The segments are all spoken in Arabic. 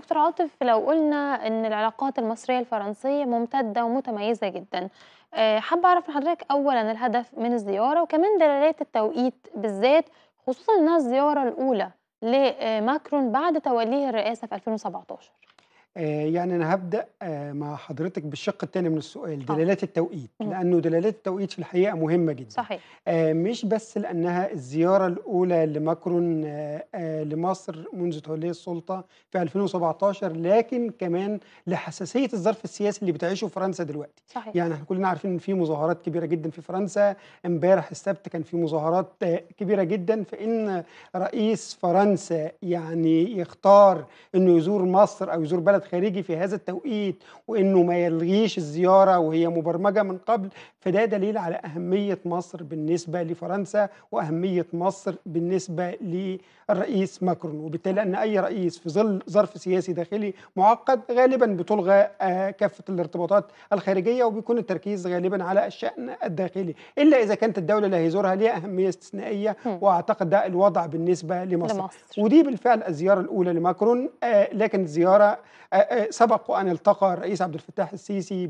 دكتور عاطف، لو قلنا ان العلاقات المصرية الفرنسية ممتدة ومتميزة جدا، حابة اعرف من حضرتك اولا الهدف من الزيارة وكمان دلالات التوقيت بالذات، خصوصا انها الزيارة الاولى لماكرون بعد توليه الرئاسة في 2017. يعني أنا هبدأ مع حضرتك بالشق الثاني من السؤال، دلالات التوقيت، لأنه دلالات التوقيت في الحقيقة مهمة جدا. صحيح. مش بس لأنها الزيارة الأولى لماكرون لمصر منذ توليه السلطة في 2017، لكن كمان لحساسية الظرف السياسي اللي بتعيشه فرنسا دلوقتي. صحيح. يعني احنا كلنا عارفين إن في مظاهرات كبيرة جدا في فرنسا، امبارح السبت كان في مظاهرات كبيرة جدا، فإن رئيس فرنسا يعني يختار إنه يزور مصر أو يزور بلد خارجي في هذا التوقيت وانه ما يلغيش الزياره وهي مبرمجه من قبل، فده دليل على اهميه مصر بالنسبه لفرنسا واهميه مصر بالنسبه للرئيس ماكرون، وبالتالي ان اي رئيس في ظل ظرف سياسي داخلي معقد غالبا بتلغى كافه الارتباطات الخارجيه وبيكون التركيز غالبا على الشان الداخلي، الا اذا كانت الدوله اللي هيزورها ليها اهميه استثنائيه، واعتقد ده الوضع بالنسبه لمصر. ودي بالفعل الزياره الاولى لماكرون، لكن الزياره سبق أن التقى الرئيس عبد الفتاح السيسي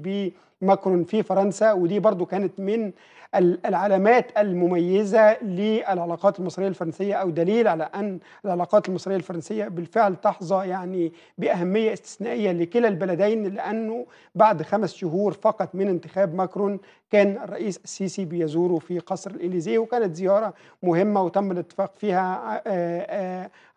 بماكرون في فرنسا، ودي برضو كانت من العلامات المميزة للعلاقات المصرية الفرنسية، أو دليل على أن العلاقات المصرية الفرنسية بالفعل تحظى يعني بأهمية استثنائية لكلا البلدين، لأنه بعد 5 شهور فقط من انتخاب ماكرون كان الرئيس السيسي بيزوره في قصر الاليزيه، وكانت زيارة مهمة وتم الاتفاق فيها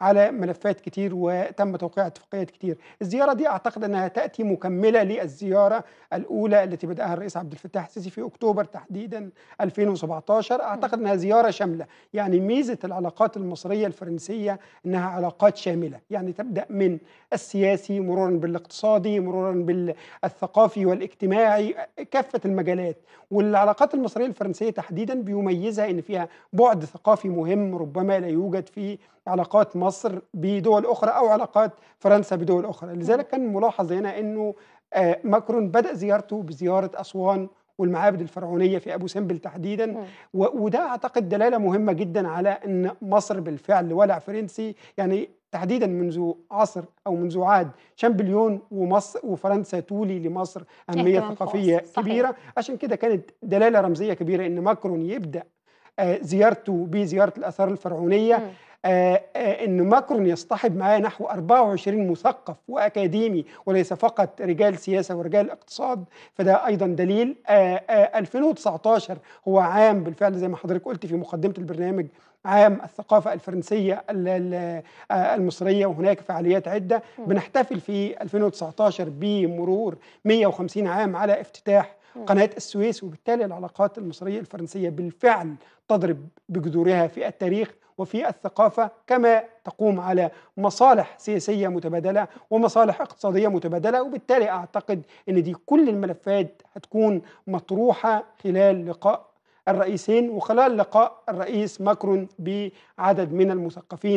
على ملفات كتير وتم توقيع اتفاقيات كتير. الزيارة دي أعتقد أنها تأتي مكملة للزيارة الأولى التي بدأها الرئيس عبد الفتاح السيسي في أكتوبر تحديدا 2017، أعتقد أنها زيارة شاملة. يعني ميزة العلاقات المصرية الفرنسية أنها علاقات شاملة، يعني تبدأ من السياسي مرورا بالاقتصادي مرورا بالثقافي والاجتماعي، كافة المجالات. والعلاقات المصرية الفرنسية تحديدا بيميزها أن فيها بعد ثقافي مهم ربما لا يوجد في علاقات مصر بدول أخرى أو علاقات فرنسا بدول أخرى. لذلك كان ملاحظ هنا أنه ماكرون بدأ زيارته بزيارة أسوان والمعابد الفرعونية في أبو سمبل تحديدا، وده أعتقد دلالة مهمة جدا على أن مصر بالفعل ولع فرنسي، يعني تحديدا منذ عصر أو منذ عهد شامبليون ومصر وفرنسا تولي لمصر أهمية ثقافية كبيرة. عشان كده كانت دلالة رمزية كبيرة أن ماكرون يبدأ زيارته بزيارة الآثار الفرعونية. أن ماكرون يصطحب معاه نحو 24 مثقف وأكاديمي وليس فقط رجال سياسة ورجال اقتصاد، فده أيضا دليل. 2019 هو عام بالفعل زي ما حضرتك قلت في مقدمة البرنامج، عام الثقافة الفرنسية المصرية، وهناك فعاليات عدة. بنحتفل في 2019 بمرور 150 عام على افتتاح قناة السويس، وبالتالي العلاقات المصرية الفرنسية بالفعل تضرب بجذورها في التاريخ وفي الثقافة، كما تقوم على مصالح سياسية متبادلة ومصالح اقتصادية متبادلة، وبالتالي أعتقد أن دي كل الملفات هتكون مطروحة خلال لقاء الرئيسين وخلال لقاء الرئيس ماكرون بعدد من المثقفين.